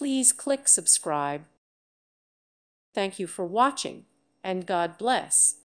Please click subscribe. Thank you for watching, and God bless.